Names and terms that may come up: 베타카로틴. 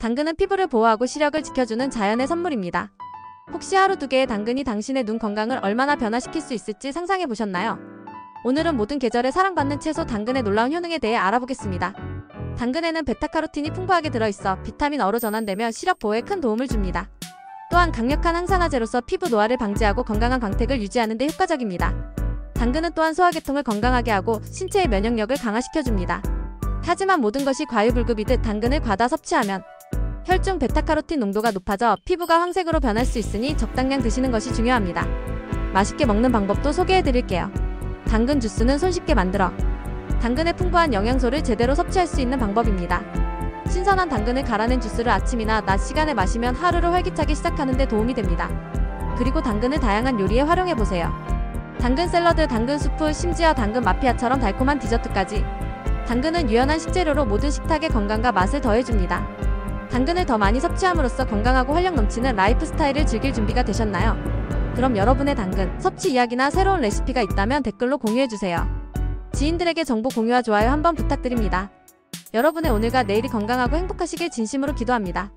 당근은 피부를 보호하고 시력을 지켜주는 자연의 선물입니다. 혹시 하루 2개의 당근이 당신의 눈 건강을 얼마나 변화시킬 수 있을지 상상해 보셨나요? 오늘은 모든 계절에 사랑받는 채소 당근의 놀라운 효능에 대해 알아보겠습니다. 당근에는 베타카로틴이 풍부하게 들어있어 비타민 O로 전환되며 시력 보호에 큰 도움을 줍니다. 또한 강력한 항산화제로서 피부 노화를 방지하고 건강한 광택을 유지하는 데 효과적입니다. 당근은 또한 소화계통을 건강하게 하고 신체의 면역력을 강화시켜줍니다. 하지만 모든 것이 과유불급이듯 당근을 과다 섭취하면 혈중 베타카로틴 농도가 높아져 피부가 황색으로 변할 수 있으니 적당량 드시는 것이 중요합니다. 맛있게 먹는 방법도 소개해드릴게요. 당근 주스는 손쉽게 만들어 당근의 풍부한 영양소를 제대로 섭취할 수 있는 방법입니다. 신선한 당근을 갈아낸 주스를 아침이나 낮 시간에 마시면 하루를 활기차게 시작하는 데 도움이 됩니다. 그리고 당근을 다양한 요리에 활용해보세요. 당근 샐러드, 당근 수프, 심지어 당근 마피아처럼 달콤한 디저트까지. 당근은 유연한 식재료로 모든 식탁의 건강과 맛을 더해줍니다. 당근을 더 많이 섭취함으로써 건강하고 활력 넘치는 라이프 스타일을 즐길 준비가 되셨나요? 그럼 여러분의 당근 섭취 이야기나 새로운 레시피가 있다면 댓글로 공유해주세요. 지인들에게 정보 공유와 좋아요 한번 부탁드립니다. 여러분의 오늘과 내일이 건강하고 행복하시길 진심으로 기도합니다.